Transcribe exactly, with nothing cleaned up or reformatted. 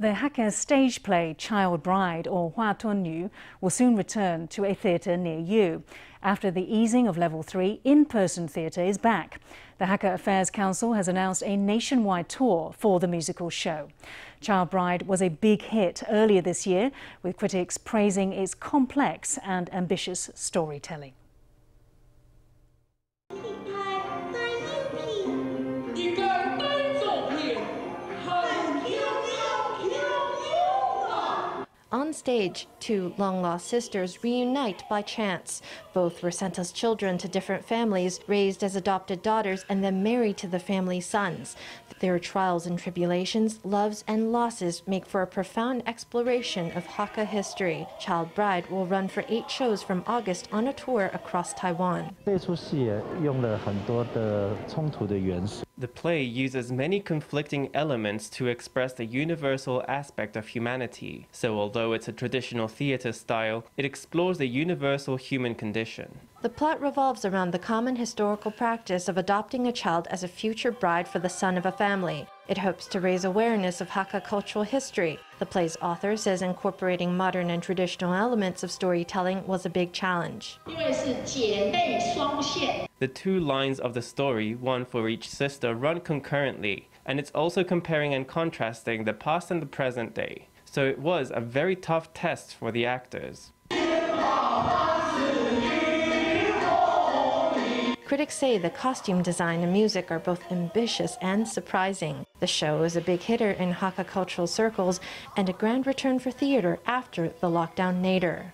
The Hakka stage play Child Bride, or Hua Tun Nu, will soon return to a theatre near you. After the easing of Level three, in-person theatre is back. The Hakka Affairs Council has announced a nationwide tour for the musical show. Child Bride was a big hit earlier this year, with critics praising its complex and ambitious storytelling. On stage, two long-lost sisters reunite by chance. Both were sent as children to different families, raised as adopted daughters and then married to the family sons. Their trials and tribulations, loves and losses make for a profound exploration of Hakka history. Child Bride will run for eight shows from August on a tour across Taiwan. The play uses many conflicting elements to express the universal aspect of humanity. So although it's a traditional theatre style, it explores the universal human condition. The plot revolves around the common historical practice of adopting a child as a future bride for the son of a family. It hopes to raise awareness of Hakka cultural history. The play's author says incorporating modern and traditional elements of storytelling was a big challenge. The two lines of the story, one for each sister, run concurrently, and it's also comparing and contrasting the past and the present day. So it was a very tough test for the actors. Critics say the costume design and music are both ambitious and surprising. The show is a big hitter in Hakka cultural circles and a grand return for theater after the lockdown nadir.